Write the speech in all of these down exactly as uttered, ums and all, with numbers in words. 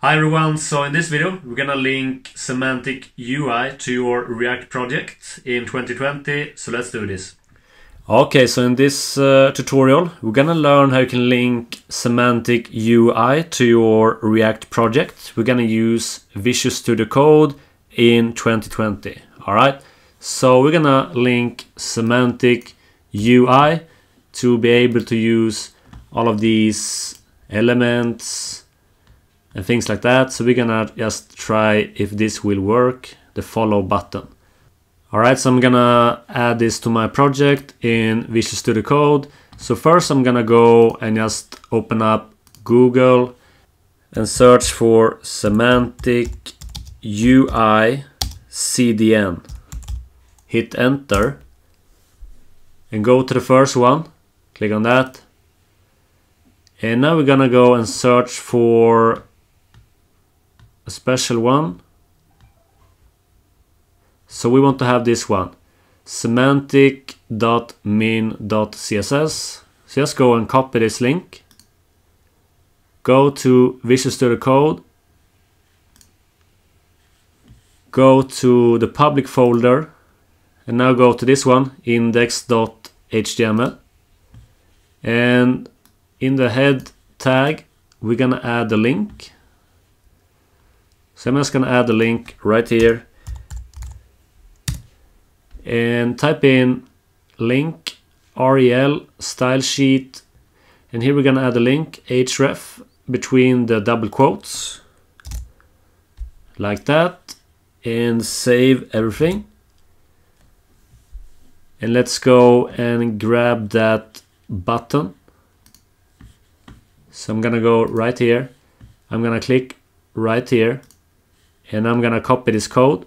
Hi everyone, so in this video we're gonna link Semantic U I to your React project in twenty twenty, so let's do this. Okay, so in this uh, tutorial we're gonna learn how you can link Semantic U I to your React project. We're gonna use Visual Studio Code in twenty twenty, alright? So we're gonna link Semantic U I to be able to use all of these elements and things like that. So we're gonna just try if this will work, the follow button. All right, so I'm gonna add this to my project in Visual Studio Code. So first I'm gonna go and just open up Google and search for Semantic U I C D N. Hit enter and go to the first one, click on that. And now we're gonna go and search for a special one. So we want to have this one, semantic dot min dot c s s. So just go and copy this link, go to Visual Studio Code, go to the public folder, and now go to this one, index dot h t m l, and in the head tag we're gonna add the link. So I'm just gonna add the link right here and type in link R E L style sheet, and here we're gonna add a link href between the double quotes like that, and save everything. And let's go and grab that button. So I'm gonna go right here, I'm gonna click right here, and I'm gonna copy this code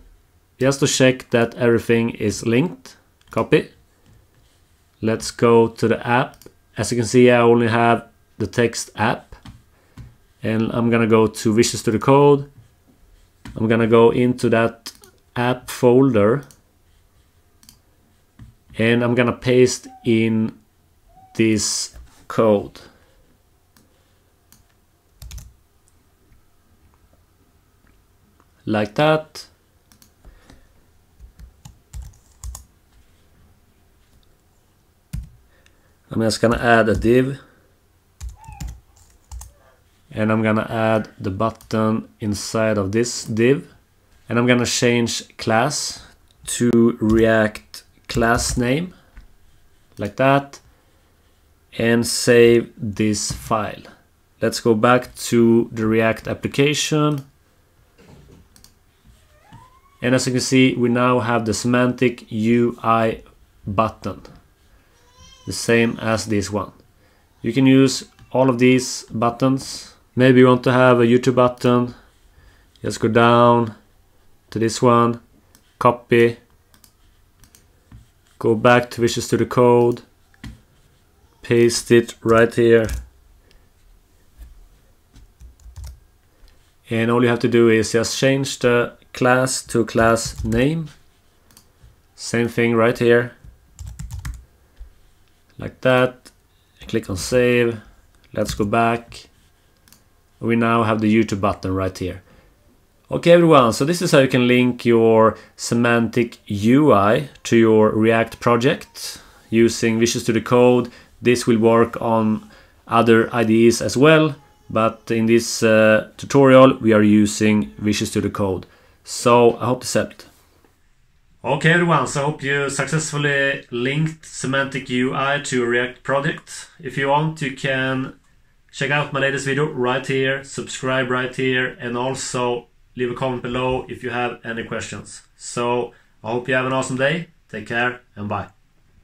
just to check that everything is linked. Copy. Let's go to the app. As you can see, I only have the text app, and I'm gonna go to Visual Studio Code. I'm gonna go into that app folder, and I'm gonna paste in this code. Like that. I'm just gonna add a div, and I'm gonna add the button inside of this div, and I'm gonna change class to React className like that, and save this file. Let's go back to the React application. And as you can see, we now have the Semantic U I button, the same as this one. You can use all of these buttons. Maybe you want to have a YouTube button. Just go down to this one, copy, go back to Visual Studio Code, paste it right here. And all you have to do is just change the class to class name, same thing right here like that. Click on save. Let's go back. We now have the YouTube button right here. Okay everyone, so this is how you can link your Semantic U I to your React project using Visual Studio Code. This will work on other I D Es as well, but in this uh, tutorial we are using Visual Studio Code. So I hope this helped. Okay everyone, so I hope you successfully linked Semantic U I to your React project. If you want, you can check out my latest video right here, subscribe right here, and also leave a comment below if you have any questions. So I hope you have an awesome day, take care, and bye.